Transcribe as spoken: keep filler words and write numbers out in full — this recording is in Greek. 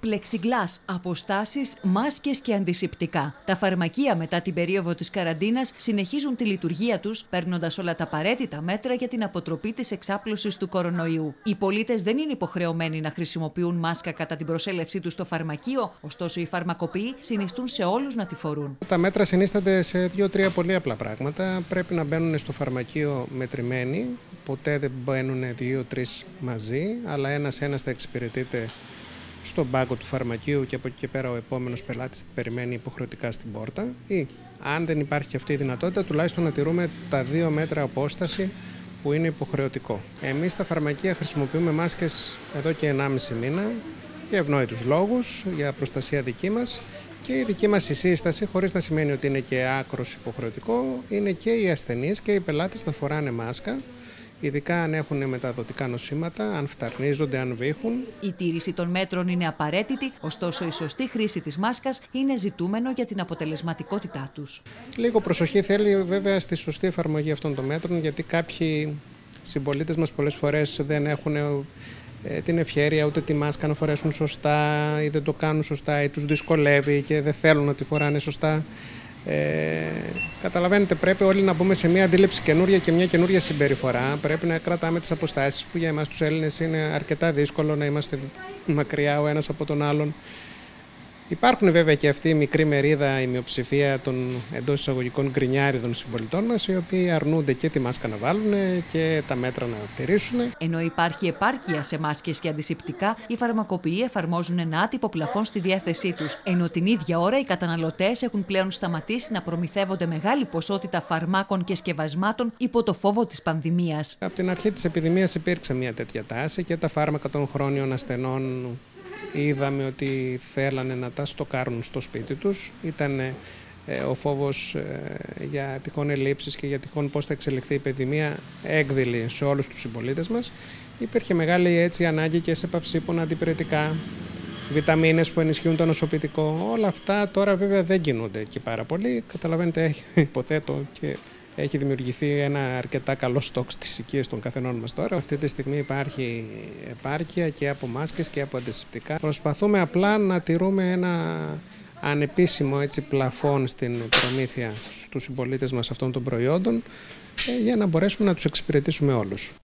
πλεξιγκλάς, αποστάσεις, μάσκες και αντισηπτικά. Τα φαρμακεία μετά την περίοδο της καραντίνας συνεχίζουν τη λειτουργία τους, παίρνοντας όλα τα απαραίτητα μέτρα για την αποτροπή της εξάπλωσης του κορονοϊού. Οι πολίτες δεν είναι υποχρεωμένοι να χρησιμοποιούν μάσκα κατά την προσέλευσή τους στο φαρμακείο, ωστόσο οι φαρμακοποιοί συνιστούν σε όλους να τη φορούν. Τα μέτρα συνίστανται σε δύο-τρία πολύ απλά πράγματα. Πρέπει να μπαίνουν στο φαρμακείο μετρημένοι, ποτέ δεν μπαίνουν δύο-τρεις μαζί, αλλά ένας-ένας θα εξυπηρετείται στον πάγκο του φαρμακείου και από εκεί και πέρα ο επόμενος πελάτης την περιμένει υποχρεωτικά στην πόρτα, ή αν δεν υπάρχει και αυτή η δυνατότητα, τουλάχιστον να τηρούμε τα δύο μέτρα απόσταση που είναι υποχρεωτικό. Εμείς στα φαρμακεία χρησιμοποιούμε μάσκες εδώ και ενάμιση μήνα για ευνόητους λόγους, για προστασία δική μας, και η δική μας η σύσταση, χωρίς να σημαίνει ότι είναι και άκρος υποχρεωτικό, είναι και οι ασθενείς και οι πελάτες να φοράνε μάσκα, ειδικά αν έχουν μεταδοτικά νοσήματα, αν φυταρνίζονται, αν βήχουν. Η τήρηση των μέτρων είναι απαραίτητη, ωστόσο η σωστή χρήση της μάσκας είναι ζητούμενο για την αποτελεσματικότητά τους. Λίγο προσοχή θέλει βέβαια στη σωστή εφαρμογή αυτών των μέτρων, γιατί κάποιοι συμπολίτες μας πολλές φορές δεν έχουν την ευχέρεια ούτε τη μάσκα να φορέσουν σωστά, ή δεν το κάνουν σωστά, ή τους δυσκολεύει και δεν θέλουν να τη φοράνε σωστά. Ε, καταλαβαίνετε, πρέπει όλοι να μπούμε σε μια αντίληψη καινούρια και μια καινούρια συμπεριφορά. Πρέπει να κρατάμε τις αποστάσεις που για εμάς τους Έλληνες είναι αρκετά δύσκολο, να είμαστε μακριά ο ένας από τον άλλον. Υπάρχουν βέβαια και αυτή η μικρή μερίδα, η μειοψηφία των εντός εισαγωγικών γκρινιάριδων συμπολιτών μας, οι οποίοι αρνούνται και τη μάσκα να βάλουν και τα μέτρα να τηρήσουν. Ενώ υπάρχει επάρκεια σε μάσκες και αντισηπτικά, οι φαρμακοποιοί εφαρμόζουν ένα άτυπο πλαφόν στη διάθεσή τους. Ενώ την ίδια ώρα οι καταναλωτές έχουν πλέον σταματήσει να προμηθεύονται μεγάλη ποσότητα φαρμάκων και σκευασμάτων υπό το φόβο της πανδημίας. Από την αρχή της επιδημίας υπήρξε μια τέτοια τάση και τα φάρμακα των χρόνιων ασθενών. Είδαμε ότι θέλανε να τα στοκάρουν στο σπίτι τους. Ήταν ε, ο φόβος ε, για τυχόν ελλείψεις και για τυχόν πώς θα εξελιχθεί η επιδημία έκδηλη σε όλους τους συμπολίτες μας. Υπήρχε μεγάλη έτσι ανάγκη και σε παυσίπονα, αντιπηρετικά, βιταμίνες που ενισχύουν το νοσοποιητικό. Όλα αυτά τώρα βέβαια δεν κινούνται και πάρα πολύ. Καταλαβαίνετε, έχει, υποθέτω και έχει δημιουργηθεί ένα αρκετά καλό στόκ στις οικίες των καθενών μας τώρα. Αυτή τη στιγμή υπάρχει επάρκεια και από μάσκες και από αντισηπτικά. Προσπαθούμε απλά να τηρούμε ένα ανεπίσημο έτσι, πλαφόν στην προμήθεια στους συμπολίτες μας αυτών των προϊόντων για να μπορέσουμε να τους εξυπηρετήσουμε όλους.